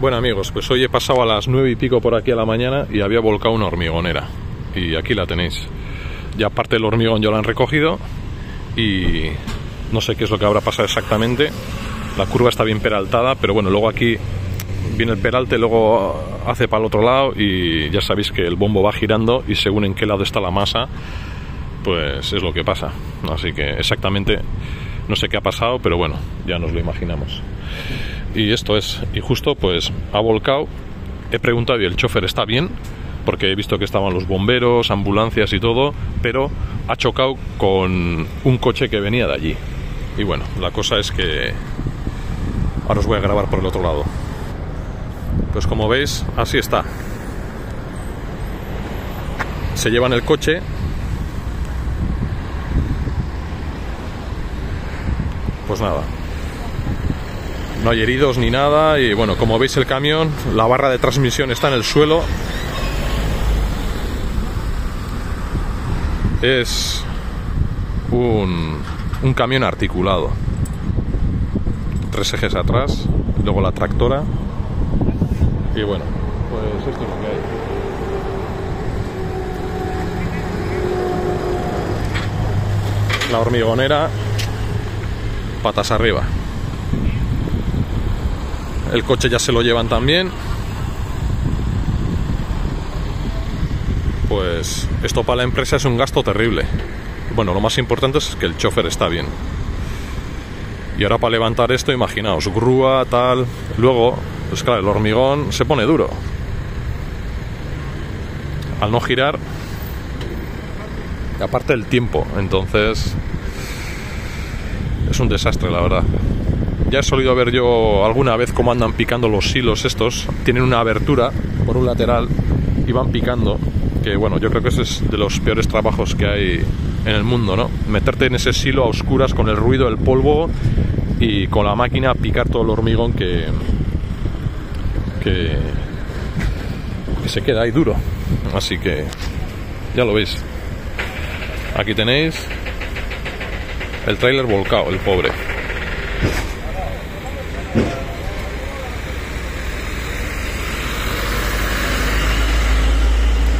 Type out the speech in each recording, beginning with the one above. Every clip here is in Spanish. Bueno amigos, pues hoy he pasado a las 9 y pico por aquí a la mañana y había volcado una hormigonera. Y aquí la tenéis. Ya parte del hormigón ya la han recogido y no sé qué es lo que habrá pasado exactamente. La curva está bien peraltada, pero bueno, luego aquí viene el peralte, luego hace para el otro lado y ya sabéis que el bombo va girando y según en qué lado está la masa, pues es lo que pasa. Así que exactamente no sé qué ha pasado, pero bueno, ya nos lo imaginamos. Y esto es, y justo pues ha volcado, he preguntado y el chofer está bien, porque he visto que estaban los bomberos, ambulancias y todo, pero ha chocado con un coche que venía de allí. Y bueno, la cosa es que ahora os voy a grabar por el otro lado. Pues como veis, así está. Se llevan el coche. Pues nada, no hay heridos ni nada. Y bueno, como veis el camión, la barra de transmisión está en el suelo. Es un camión articulado. 3 ejes atrás, luego la tractora. Y bueno, pues esto es lo que hay. La hormigonera, patas arriba. El coche ya se lo llevan también. Pues esto para la empresa es un gasto terrible. Bueno, lo más importante es que el chofer está bien. Y ahora para levantar esto, imaginaos, grúa, tal. Luego, pues claro, el hormigón se pone duro. Al no girar. Y aparte el tiempo, entonces es un desastre, la verdad. Ya he solido ver yo alguna vez cómo andan picando los hilos estos. Tienen una abertura por un lateral y van picando. Que bueno, yo creo que ese es de los peores trabajos que hay en el mundo, ¿no? Meterte en ese silo a oscuras con el ruido, el polvo y con la máquina picar todo el hormigón que se queda ahí duro. Así que ya lo veis. Aquí tenéis el tráiler volcado, el pobre.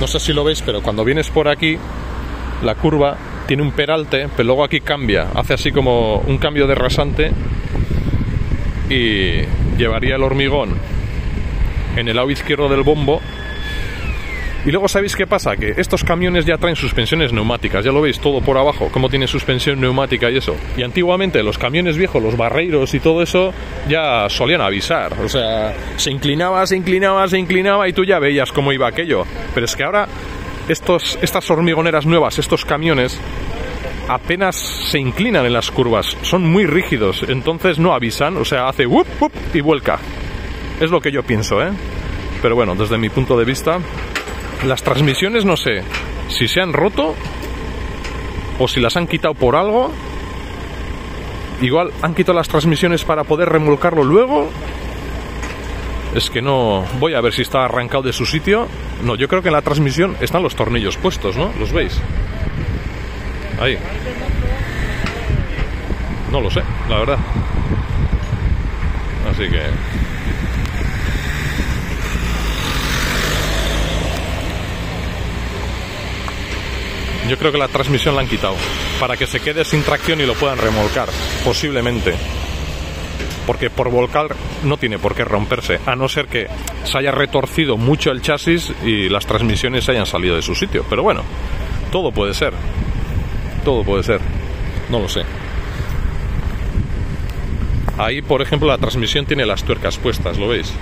No sé si lo veis, pero cuando vienes por aquí, la curva tiene un peralte, pero luego aquí cambia, hace así como un cambio de rasante y llevaría el hormigón en el lado izquierdo del bombo. Y luego, ¿sabéis qué pasa? Que estos camiones ya traen suspensiones neumáticas, ya lo veis todo por abajo, cómo tiene suspensión neumática y eso. Y antiguamente los camiones viejos, los barreiros y todo eso, ya solían avisar. O sea, se inclinaba, se inclinaba, se inclinaba y tú ya veías cómo iba aquello. Pero es que ahora estas hormigoneras nuevas, estos camiones, apenas se inclinan en las curvas, son muy rígidos, entonces no avisan, o sea, hace wup, wup y vuelca. Es lo que yo pienso, ¿eh? Pero bueno, desde mi punto de vista, las transmisiones no sé si se han roto o si las han quitado por algo. Igual han quitado las transmisiones para poder remolcarlo luego. Es que no. Voy a ver si está arrancado de su sitio. No, yo creo que en la transmisión están los tornillos puestos, ¿no? ¿Los veis? Ahí. No lo sé, la verdad. Así que yo creo que la transmisión la han quitado para que se quede sin tracción y lo puedan remolcar, posiblemente. Porque por volcar no tiene por qué romperse, a no ser que se haya retorcido mucho el chasis y las transmisiones hayan salido de su sitio. Pero bueno, todo puede ser. Todo puede ser. No lo sé. Ahí, por ejemplo, la transmisión tiene las tuercas puestas, ¿lo veis?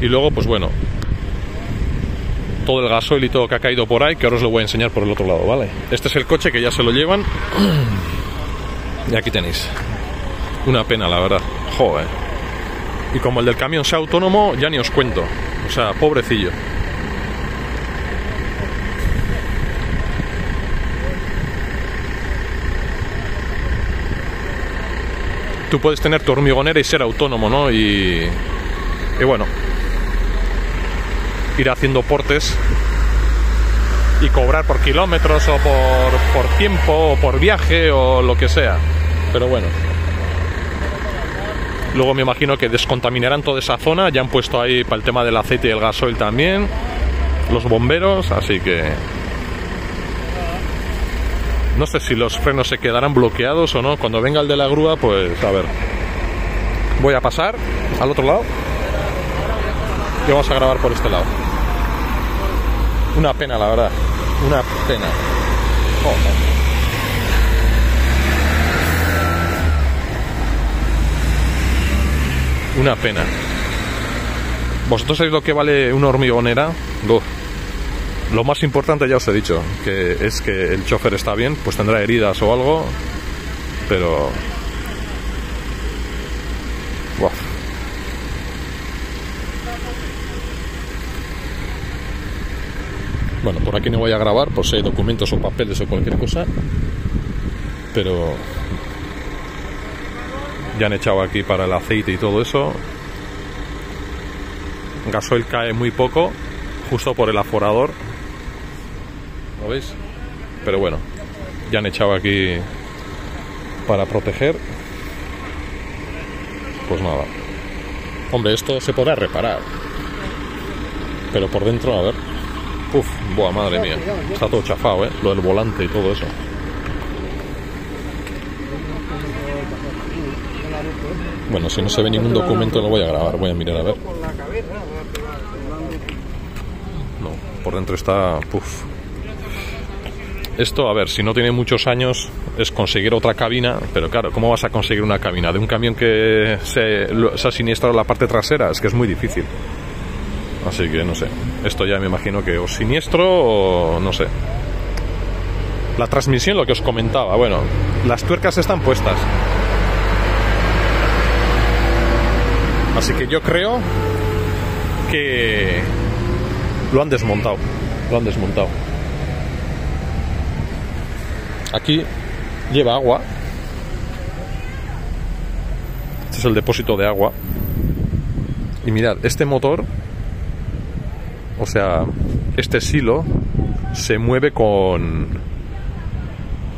Y luego, pues bueno, todo el gasoil y todo que ha caído por ahí, que ahora os lo voy a enseñar por el otro lado, ¿vale? Este es el coche que ya se lo llevan. Y aquí tenéis. Una pena, la verdad. Joder. Y como el del camión sea autónomo, ya ni os cuento. O sea, pobrecillo. Tú puedes tener tu hormigonera y ser autónomo, ¿no? Y bueno, ir haciendo portes y cobrar por kilómetros o por tiempo o por viaje o lo que sea. Pero bueno, Luego me imagino que descontaminarán toda esa zona. Ya han puesto ahí para el tema del aceite y el gasoil también los bomberos, así que no sé si los frenos se quedarán bloqueados o no. Cuando venga el de la grúa, pues a ver. Voy a pasar al otro lado y vamos a grabar por este lado. Una pena, la verdad. Una pena. Joder. Una pena. ¿Vosotros sabéis lo que vale una hormigonera? Uf. Lo más importante ya os he dicho, que es que el chofer está bien, pues tendrá heridas o algo, pero... Uf. Bueno, por aquí no voy a grabar, por si hay documentos o papeles o cualquier cosa, pero... Ya han echado aquí para el aceite y todo eso. Gasoil cae muy poco, justo por el aforador. ¿Lo veis? Pero bueno, ya han echado aquí para proteger. Pues nada. Hombre, esto se podrá reparar. Pero por dentro, a ver. Uf, buah, madre mía. Está todo chafado, ¿eh? Lo del volante y todo eso. Bueno, si no se ve ningún documento lo voy a grabar, voy a mirar a ver. No, por dentro está... Puf. Esto, a ver, si no tiene muchos años es conseguir otra cabina, pero claro, ¿cómo vas a conseguir una cabina de un camión que se ha siniestrado la parte trasera? Es que es muy difícil. Así que no sé, esto ya me imagino que o siniestro o no sé. La transmisión, lo que os comentaba, bueno, las tuercas están puestas. Así que yo creo que lo han desmontado. Lo han desmontado. Aquí lleva agua. Este es el depósito de agua. Y mirad, este motor, o sea, este silo se mueve con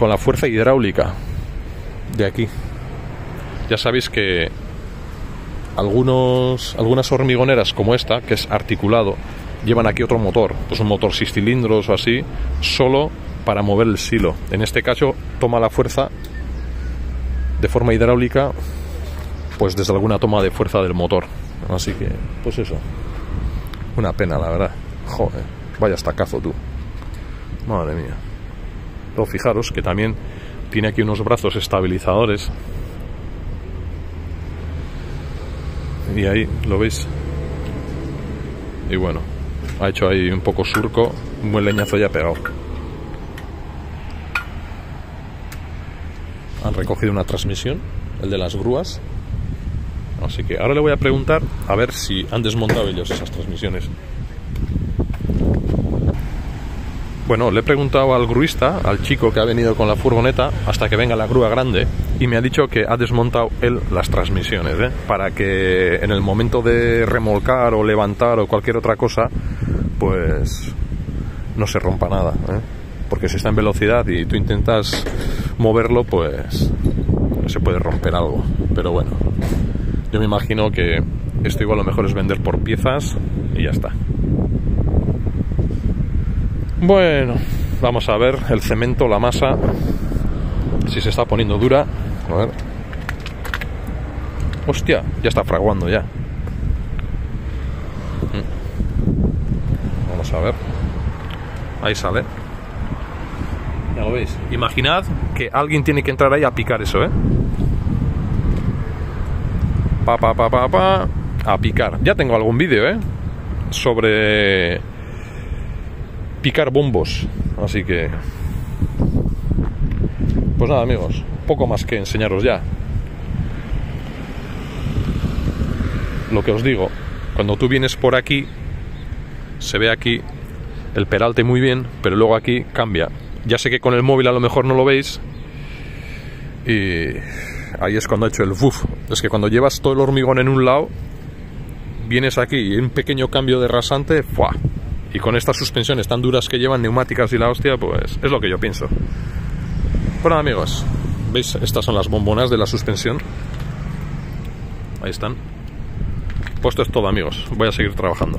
la fuerza hidráulica de aquí. Ya sabéis que algunas hormigoneras como esta, que es articulado, llevan aquí otro motor, pues un motor 6 cilindros o así, solo para mover el silo. En este caso toma la fuerza de forma hidráulica, pues desde alguna toma de fuerza del motor. Así que, pues eso. Una pena, la verdad. Joder, vaya estacazo, tú. Madre mía. Pero fijaros que también tiene aquí unos brazos estabilizadores. Y ahí, ¿lo veis? Y bueno, ha hecho ahí un poco surco, un buen leñazo ya pegado. Han recogido una transmisión, el de las grúas. Así que ahora le voy a preguntar a ver si han desmontado ellos esas transmisiones. Bueno, le he preguntado al gruista, al chico que ha venido con la furgoneta, hasta que venga la grúa grande, y me ha dicho que ha desmontado él las transmisiones, ¿eh? Para que en el momento de remolcar o levantar o cualquier otra cosa, pues no se rompa nada, ¿eh? Porque si está en velocidad y tú intentas moverlo, pues se puede romper algo. Pero bueno, yo me imagino que esto igual lo mejor es vender por piezas y ya está. Bueno, vamos a ver el cemento, la masa, si se está poniendo dura. A ver. Hostia, ya está fraguando ya. Vamos a ver. Ahí sale. Ya lo veis. Imaginad que alguien tiene que entrar ahí a picar eso, ¿eh? Pa, pa, pa, pa, pa. A picar. Ya tengo algún vídeo, ¿eh? Sobre... picar bombos, así que pues nada, amigos, poco más que enseñaros ya. Lo que os digo, cuando tú vienes por aquí se ve aquí el peralte muy bien, pero luego aquí cambia. Ya sé que con el móvil a lo mejor no lo veis y ahí es cuando ha hecho el buf. Es que cuando llevas todo el hormigón en un lado, vienes aquí y un pequeño cambio de rasante, ¡fua! Y con estas suspensiones tan duras que llevan, neumáticas y la hostia, pues es lo que yo pienso. Bueno, amigos, veis, estas son las bombonas de la suspensión. Ahí están. Pues esto es todo, amigos. Voy a seguir trabajando.